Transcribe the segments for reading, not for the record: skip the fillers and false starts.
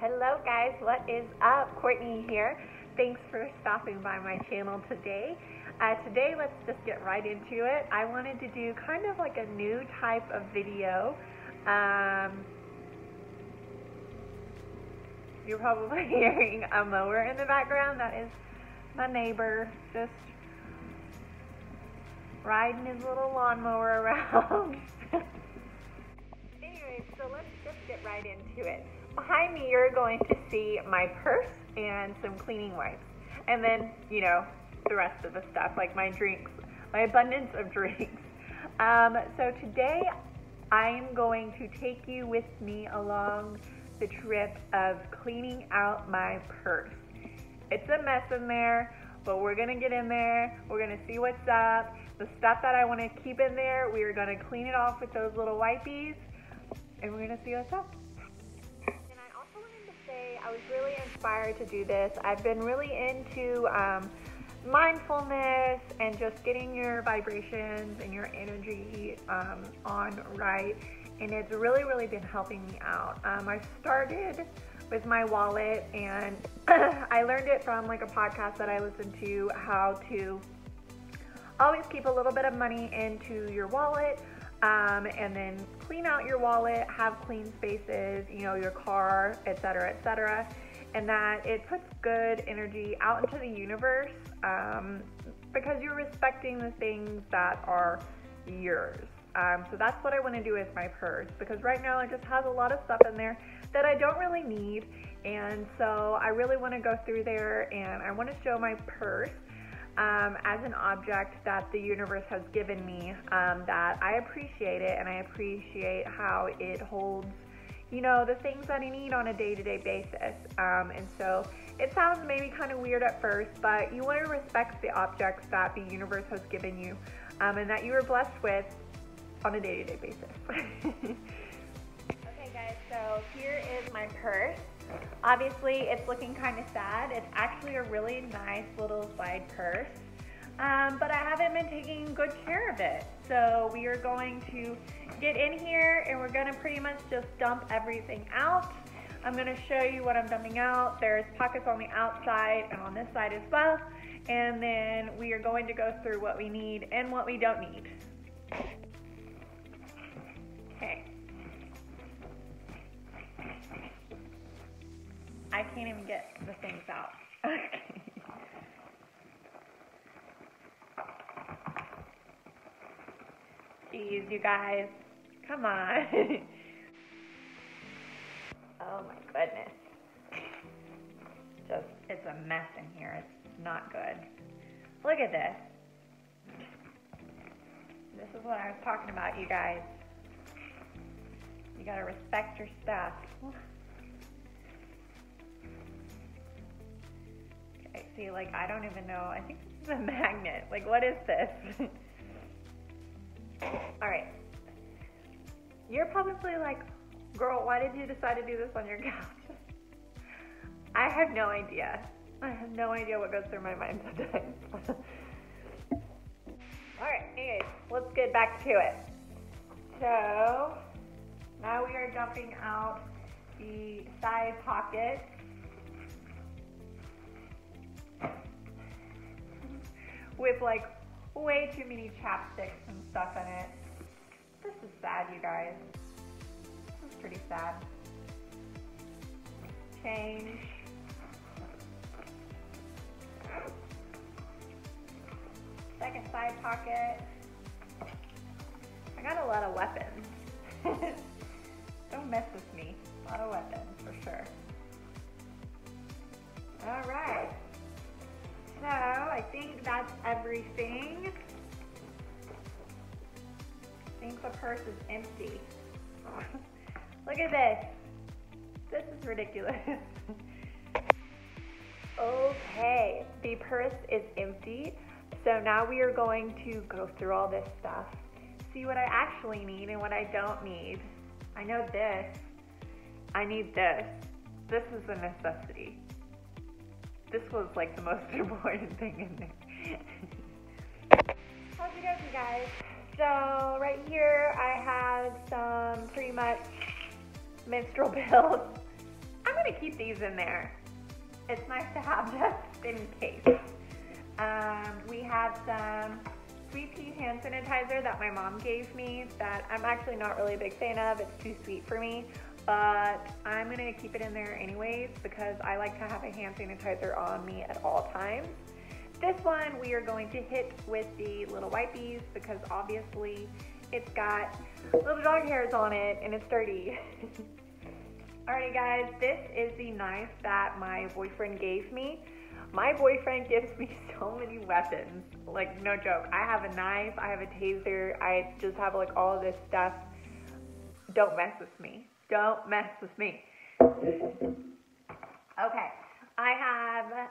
Hello guys, what is up? Courtney here. Thanks for stopping by my channel today. Today let's just get right into it. I wanted to do kind of like a new type of video. You're probably hearing a mower in the background. That is my neighbor just riding his little lawnmower around. Anyway, so let's just get right into it. Behind me, you're going to see my purse and some cleaning wipes. And then, you know, the rest of the stuff, like my drinks, my abundance of drinks. So today, I'm going to take you with me along the trip of cleaning out my purse. It's a mess in there, but we're gonna get in there, we're gonna see what's up. The stuff that I wanna keep in there, we are gonna clean it off with those little wipies, and we're gonna see what's up. I was really inspired to do this. I've been really into mindfulness and just getting your vibrations and your energy on right, and it's really, really been helping me out. I started with my wallet, and I learned it from like a podcast that I listened to, how to always keep a little bit of money into your wallet. And then clean out your wallet, have clean spaces, you know, your car, etc., etc., and that it puts good energy out into the universe because you're respecting the things that are yours. So that's what I want to do with my purse, because right now it just has a lot of stuff in there that I don't really need, and so I really want to go through there and I want to show my purse as an object that the universe has given me, that I appreciate it, and I appreciate how it holds, you know, the things that I need on a day-to-day basis. And so it sounds maybe kind of weird at first, but you want to respect the objects that the universe has given you and that you were blessed with on a day-to-day basis. Okay guys, so here is my purse. Obviously, it's looking kind of sad. It's actually a really nice little side purse, but I haven't been taking good care of it. So we are going to get in here and we're gonna pretty much just dump everything out. I'm gonna show you what I'm dumping out. There's pockets on the outside and on this side as well. And then we are going to go through what we need and what we don't need. Okay. I can't even get the things out. Jeez, you guys, come on. Oh my goodness. Just, it's a mess in here, it's not good. Look at this. This is what I was talking about, you guys. You gotta respect your stuff. See, like, I don't even know. I think this is a magnet. Like, what is this? All right. You're probably like, girl, why did you decide to do this on your couch? I have no idea. I have no idea what goes through my mind sometimes. All right, anyways, let's get back to it. So, now we are dumping out the side pockets. With like way too many chapsticks and stuff in it. This is sad, you guys. This is pretty sad. Change. Second side pocket. I got a lot of weapons. Don't mess with me. A lot of weapons for sure. All right. So, I think that's everything. I think the purse is empty. Look at this. This is ridiculous. Okay, the purse is empty. So now we are going to go through all this stuff, see what I actually need and what I don't need. I know this. I need this. This is a necessity. This was like the most important thing in there. How's it going, you guys? So right here I have some pretty much menstrual pills. I'm gonna keep these in there. It's nice to have just in case. We have some Sweet Pea hand sanitizer that my mom gave me that I'm actually not really a big fan of. It's too sweet for me, but I'm gonna keep it in there anyways because I like to have a hand sanitizer on me at all times. This one we are going to hit with the little wipies because obviously it's got little dog hairs on it and it's dirty. Alright guys, this is the knife that my boyfriend gave me. My boyfriend gives me so many weapons, like no joke. I have a knife, I have a taser, I just have like all of this stuff. Don't mess with me. Don't mess with me. Okay, I have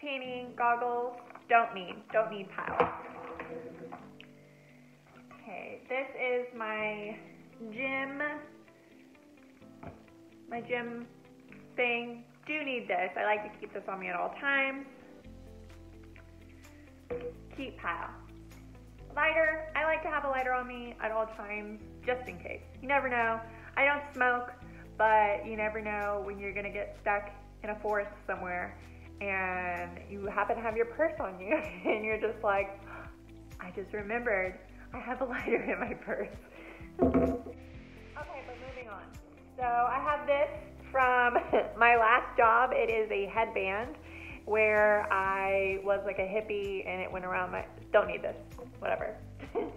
tanning goggles. Don't need piles. Okay, this is my gym thing. Do need this. I like to keep this on me at all times. Keep pile. Lighter. I like to have a lighter on me at all times, just in case. You never know. I don't smoke, but you never know when you're gonna get stuck in a forest somewhere and you happen to have your purse on you and you're just like, I just remembered I have a lighter in my purse. Okay, but moving on. So I have this from my last job. It is a headband where I was like a hippie and it went around my, don't need this, whatever. Okay.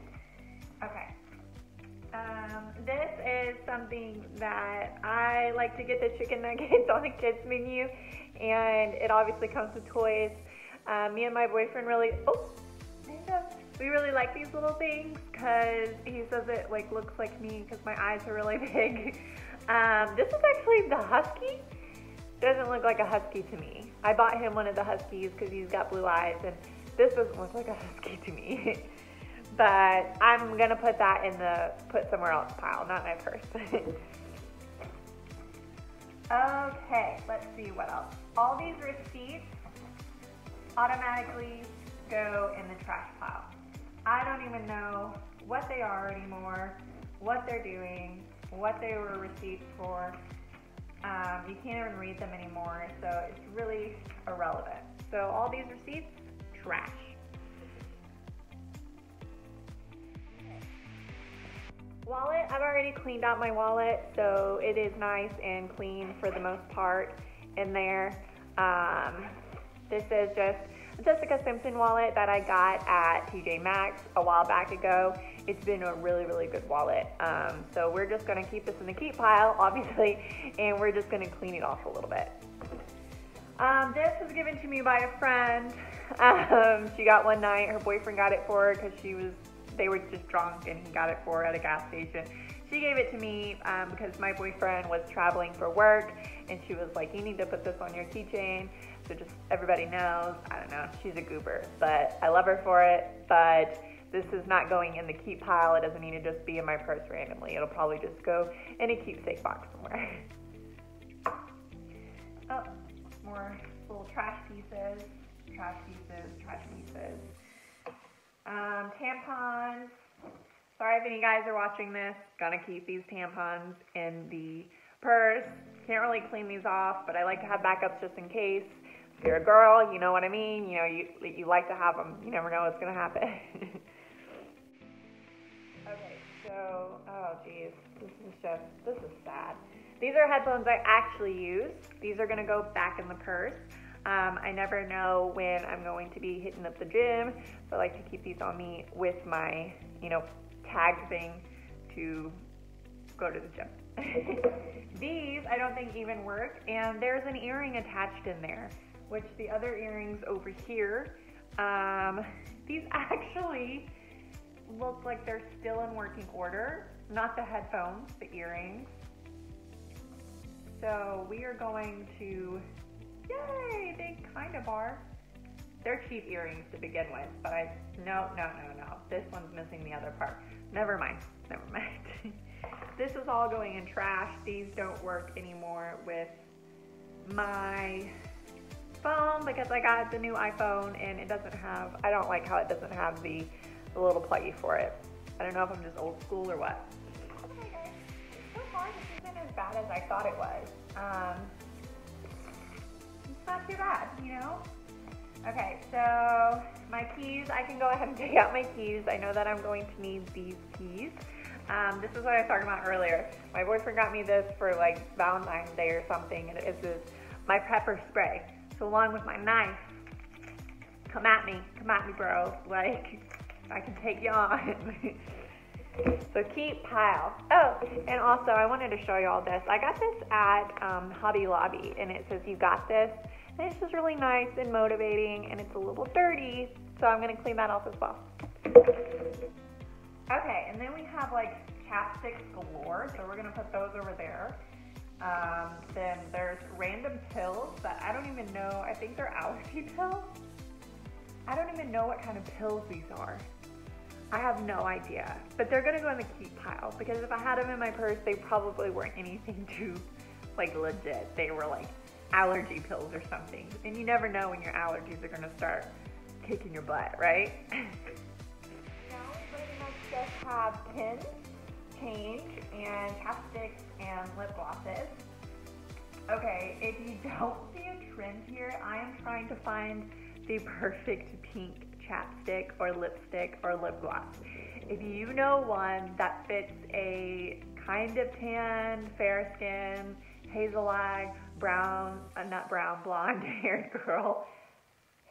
This is something that I like to get the chicken nuggets on the kids menu, and it obviously comes with toys. Me and my boyfriend really, oh, there you go. We really like these little things because he says it like looks like me because my eyes are really big. This is actually the husky. Doesn't look like a husky to me. I bought him one of the huskies because he's got blue eyes, and this doesn't look like a husky to me. But I'm gonna put that in the put somewhere else pile, not my purse. Okay, let's see what else. All these receipts automatically go in the trash pile. I don't even know what they are anymore, what they're doing, what they were receipts for. You can't even read them anymore, so it's really irrelevant. So all these receipts, trash. Wallet, I've already cleaned out my wallet, so it is nice and clean for the most part in there. This is just a Jessica Simpson wallet that I got at TJ Maxx a while back ago. It's been a really, really good wallet. So we're just gonna keep this in the keep pile, obviously, and we're just gonna clean it off a little bit. This was given to me by a friend. She got one night, her boyfriend got it for her because they were just drunk and he got it for her at a gas station. She gave it to me because my boyfriend was traveling for work and she was like, you need to put this on your keychain. So just everybody knows, I don't know, she's a goober, but I love her for it. But this is not going in the keep pile. It doesn't need to just be in my purse randomly. It'll probably just go in a keepsake box somewhere. Oh, more little trash pieces, trash pieces, trash pieces. Tampons. Sorry if any guys are watching this. Gonna keep these tampons in the purse. Can't really clean these off, but I like to have backups just in case. If you're a girl, you know what I mean. You know, you like to have them. You never know what's gonna happen. Okay, so, oh geez, this is sad. These are headphones I actually use. These are gonna go back in the purse. I never know when I'm going to be hitting up the gym, so I like to keep these on me with my, you know, tag thing to go to the gym. These I don't think even work, and there's an earring attached in there, which the other earrings over here, these actually look like they're still in working order, not the headphones, the earrings. So we are going to, yay, they kind of are. They're cheap earrings to begin with, but no. This one's missing the other part. Never mind. This is all going in trash. These don't work anymore with my phone because I got the new iPhone and it doesn't have, I don't like how it doesn't have the little pluggy for it. I don't know if I'm just old school or what. Okay guys, so far this has been a as bad as I thought it was. It's not too bad, you know? Okay, so my keys, I can go ahead and take out my keys. I know that I'm going to need these keys. This is what I was talking about earlier. My boyfriend got me this for like Valentine's Day or something, and it is my pepper spray. So along with my knife, come at me bro, like I can take you on. So keep pile. Oh, and also I wanted to show you all this. I got this at Hobby Lobby, and it says you got this. And it's just really nice and motivating, and it's a little dirty, so I'm gonna clean that off as well. Okay, and then we have like chapsticks galore, so we're gonna put those over there. Then there's random pills that I don't even know, I think they're allergy pills. I don't even know what kind of pills these are. I have no idea, but they're gonna go in the keep pile, because if I had them in my purse, they probably weren't anything too like legit. They were like allergy pills or something, and you never know when your allergies are gonna start kicking your butt, right? Now we're gonna just have pins, change, and chapsticks, and lip glosses. Okay, if you don't see a trend here, I am trying to find the perfect pink chapstick or lipstick or lip gloss. If you know one that fits a kind of tan, fair skin, hazel eye, brown, not brown, blonde haired girl,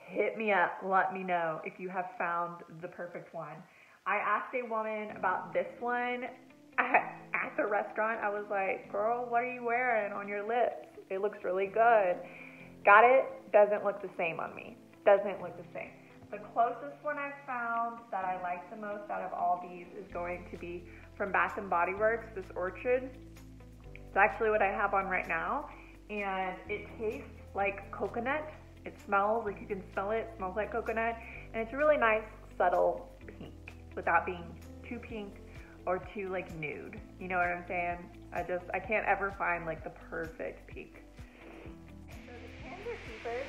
hit me up, let me know if you have found the perfect one. I asked a woman about this one at the restaurant. I was like, girl, what are you wearing on your lips? It looks really good. Got it? Doesn't look the same on me. Doesn't look the same. The closest one I found that I like the most out of all these is going to be from Bath & Body Works, this Orchid. It's actually what I have on right now, and it tastes like coconut. It smells, like you can smell it, smells like coconut, and it's a really nice, subtle pink without being too pink or too like nude. You know what I'm saying? I can't ever find like the perfect pink.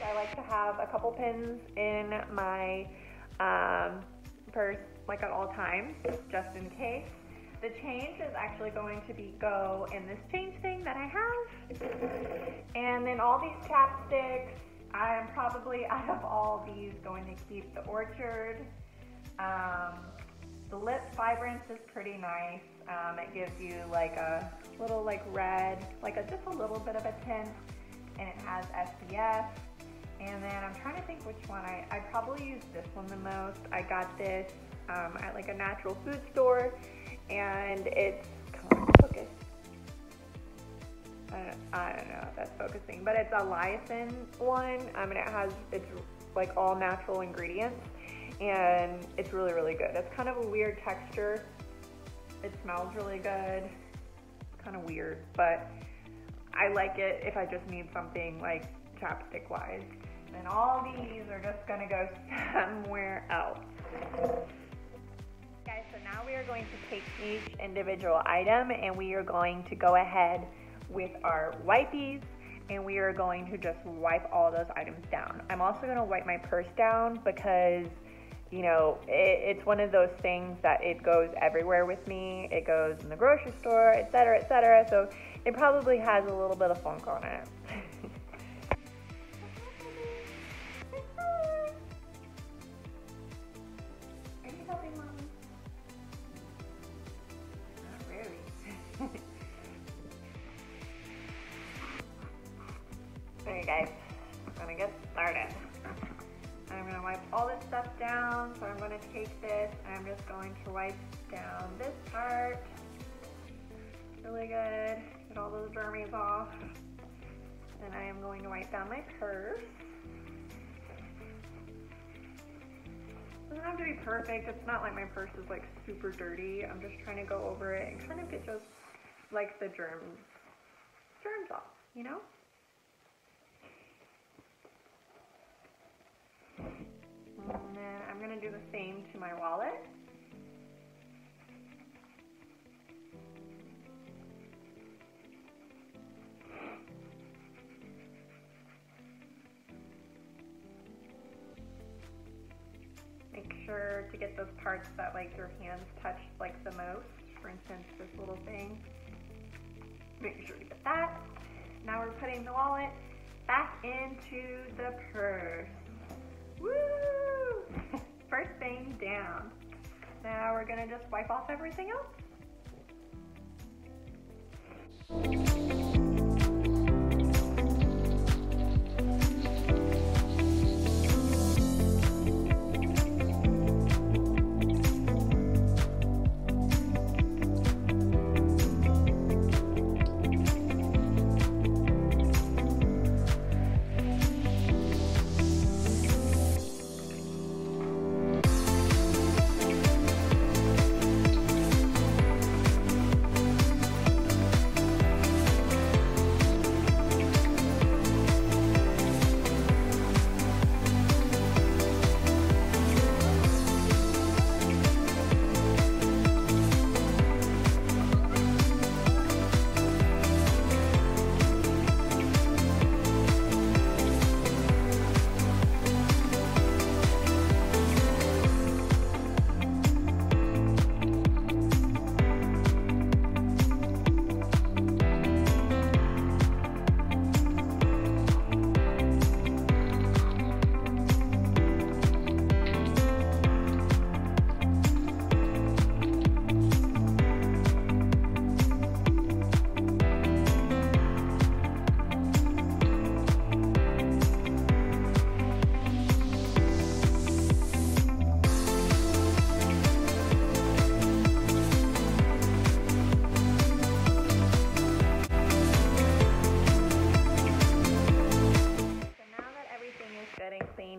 I like to have a couple pins in my purse like at all times, just in case. The change is actually going to go in this change thing that I have. And then all these chapsticks, I am probably out of all these going to keep the Orchard. The lip vibrance is pretty nice. It gives you like a little like red, like just a little bit of a tint. And it has SPF. And then I'm trying to think which one I probably use this one the most. I got this at like a natural food store, and it's, come on, focus. I don't know if that's focusing, but it's a lyocin one. I mean, it's like all natural ingredients, and it's really, really good. It's kind of a weird texture. It smells really good. It's kind of weird, but I like it if I just need something like chapstick wise. And all these are just gonna go somewhere else. Guys, so now we are going to take each individual item, and we are going to go ahead with our wipies, and we are going to just wipe all those items down. I'm also gonna wipe my purse down because, you know, it's one of those things that it goes everywhere with me. It goes in the grocery store, etc., etc. So it probably has a little bit of funk on it. Are you helping, Mommy? Not really. All right, guys, I'm gonna get started. I'm gonna wipe all this stuff down. So I'm gonna take this, and I'm just going to wipe down this part. Really good. Get all those germs off. Then I am going to wipe down my purse. It doesn't have to be perfect. It's not like my purse is like super dirty. I'm just trying to go over it and kind of get just like the germs off, you know? And then I'm going to do the same to my wallet. Make sure to get those parts that like your hands touch like the most. For instance, this little thing. making sure to get that. Now we're putting the wallet back into the purse. Woo! First thing down. Now we're gonna just wipe off everything else.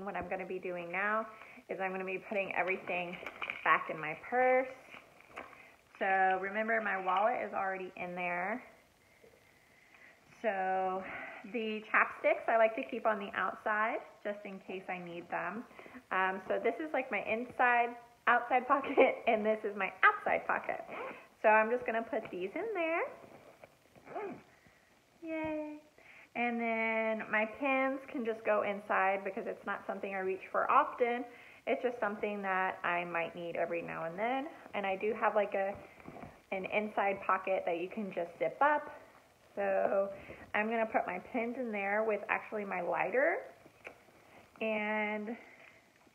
What I'm going to be doing now is I'm going to be putting everything back in my purse. So remember, my wallet is already in there. So the chapsticks I like to keep on the outside just in case I need them. So this is like my inside outside pocket, and this is my outside pocket. So I'm just going to put these in there. Yay! And then my pins can just go inside because it's not something I reach for often. It's just something that I might need every now and then. And I do have like an inside pocket that you can just zip up. So I'm going to put my pins in there with actually my lighter. And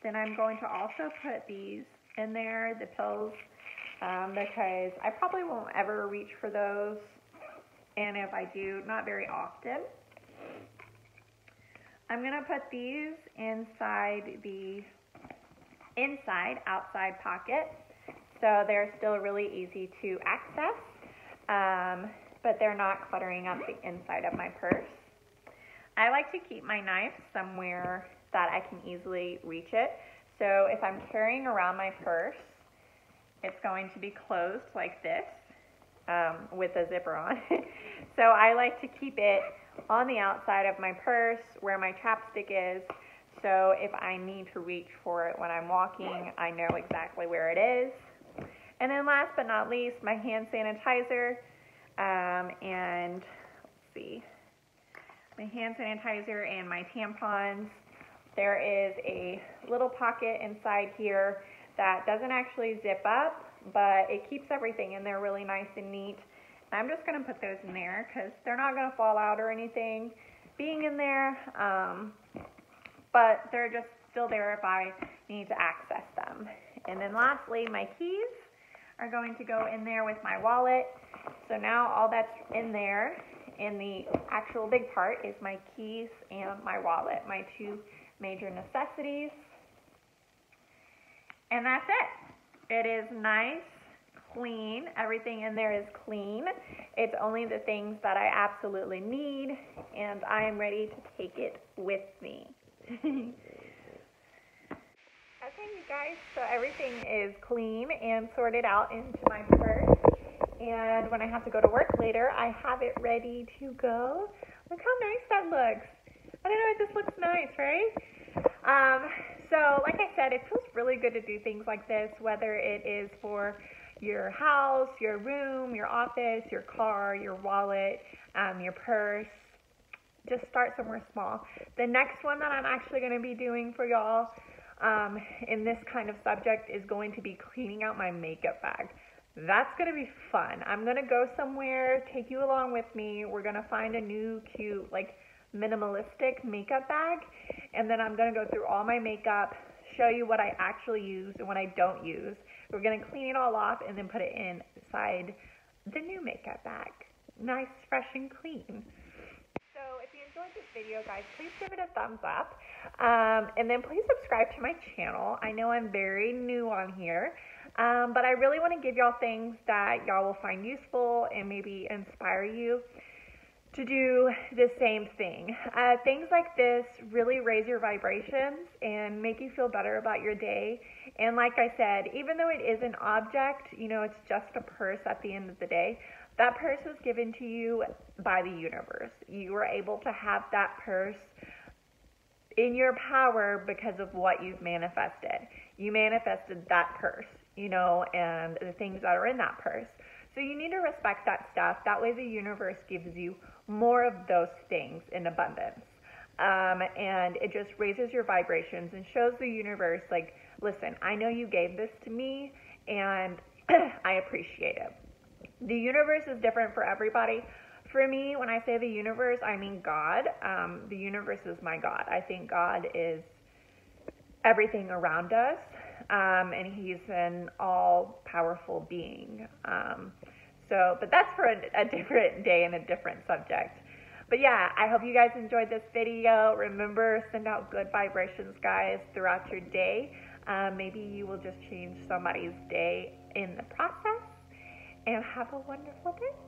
then I'm going to also put these in there, the pills, because I probably won't ever reach for those. And if I do, not very often. I'm going to put these inside the outside pocket, so they're still really easy to access, but they're not cluttering up the inside of my purse. I like to keep my knife somewhere that I can easily reach it. So if I'm carrying around my purse, it's going to be closed like this, with a zipper on. So I like to keep it on the outside of my purse where my chapstick is, so if I need to reach for it when I'm walking, I know exactly where it is. And then last but not least, my hand sanitizer, and let's see, my hand sanitizer and my tampons. There is a little pocket inside here that doesn't actually zip up, but it keeps everything in there really nice and neat. And I'm just going to put those in there because they're not going to fall out or anything being in there, but they're just still there if I need to access them. And then lastly, my keys are going to go in there with my wallet. So now all that's in there, in the actual big part, is my keys and my wallet, my two major necessities. And that's it. It is nice, clean. Everything in there is clean. It's only the things that I absolutely need, and I am ready to take it with me. Okay, you guys, so everything is clean and sorted out into my purse, and when I have to go to work later, I have it ready to go. Look how nice that looks. I don't know, it just looks nice, right? So like I said, it feels really good to do things like this, whether it is for your house, your room, your office, your car, your wallet, your purse. Just start somewhere small. The next one that I'm actually going to be doing for y'all in this kind of subject is going to be cleaning out my makeup bag. That's gonna be fun. I'm gonna go somewhere, take you along with me. We're gonna find a new cute, like, minimalistic makeup bag, and then I'm gonna go through all my makeup, show you what I actually use and what I don't use. We're gonna clean it all off and then put it inside the new makeup bag. Nice, fresh, and clean. So if you enjoyed this video, guys, please give it a thumbs up, and then please subscribe to my channel. I know I'm very new on here, but I really want to give y'all things that y'all will find useful and maybe inspire you to do the same thing. Things like this really raise your vibrations and make you feel better about your day. And like I said, even though it is an object, you know, it's just a purse at the end of the day. That purse was given to you by the universe. You were able to have that purse in your power because of what you've manifested. You manifested that purse, you know, and the things that are in that purse. So you need to respect that stuff. That way the universe gives you more of those things in abundance. And it just raises your vibrations and shows the universe, like, listen, I know you gave this to me and I appreciate it. The universe is different for everybody. For me, when I say the universe, I mean God. The universe is my God. I think God is everything around us. And he's an all-powerful being. But that's for a different day and a different subject. But yeah, I hope you guys enjoyed this video. Remember, send out good vibrations, guys, throughout your day. Maybe you will just change somebody's day in the process. And have a wonderful day.